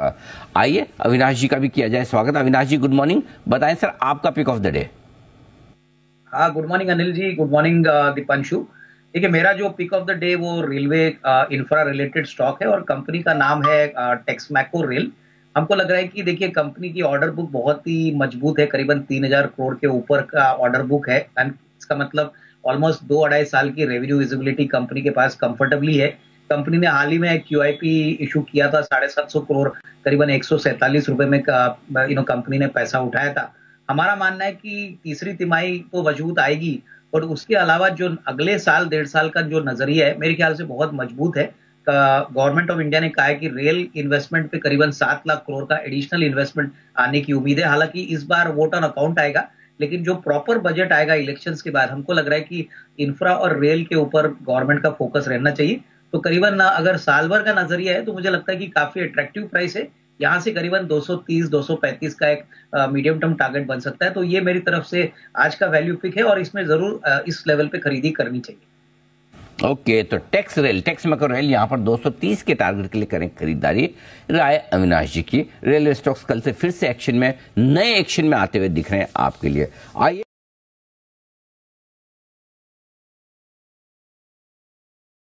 आइए अविनाश जी का भी किया जाए स्वागत। अविनाश जी गुड मॉर्निंग, बताएं सर आपका पिक ऑफ द डे। हाँ good morning Anil ji, good morning Deepanshu. देखिए मेरा जो पिक ऑफ द डे वो रेलवे इंफ्रा रिलेटेड स्टॉक है और कंपनी का नाम है टेक्समैको रेल। हमको लग रहा है कि देखिए कंपनी की ऑर्डर बुक बहुत ही मजबूत है, करीबन 3000 करोड़ के ऊपर का ऑर्डर बुक है एंड इसका मतलब ऑलमोस्ट 2-2.5 साल की रेवेन्यू विजिबिलिटी कंपनी के पास कंफर्टेबली है। कंपनी ने हाल ही में QIP इशू किया था 750 करोड़, करीबन 147 रुपये में कंपनी ने पैसा उठाया था। हमारा मानना है कि तीसरी तिमाही तो मजबूत आएगी और उसके अलावा जो अगले साल 1.5 साल का जो नजरिया है मेरे ख्याल से बहुत मजबूत है। गवर्नमेंट ऑफ इंडिया ने कहा है कि रेल इन्वेस्टमेंट पे करीबन 7 लाख करोड़ का एडिशनल इन्वेस्टमेंट आने की उम्मीद है। हालांकि इस बार वोट ऑन अकाउंट आएगा, लेकिन जो प्रॉपर बजट आएगा इलेक्शंस के बाद हमको लग रहा है कि इंफ्रा और रेल के ऊपर गवर्नमेंट का फोकस रहना चाहिए। तो करीबन अगर साल भर का नजरिया है तो मुझे लगता है कि काफी अट्रैक्टिव प्राइस है, यहाँ से करीबन 230-235 का एक मीडियम टर्म टारगेट बन सकता है। तो ये मेरी तरफ से आज का वैल्यू पिक है और इसमें जरूर इस लेवल पे खरीदी करनी चाहिए। ओके तो टेक्समैको रेल यहाँ पर 230 के टारगेट के लिए करें खरीदारी। राय अविनाश जी की। रेलवे स्टॉक्स कल से फिर से एक्शन में, नए एक्शन में आते हुए दिख रहे हैं आपके लिए। आइए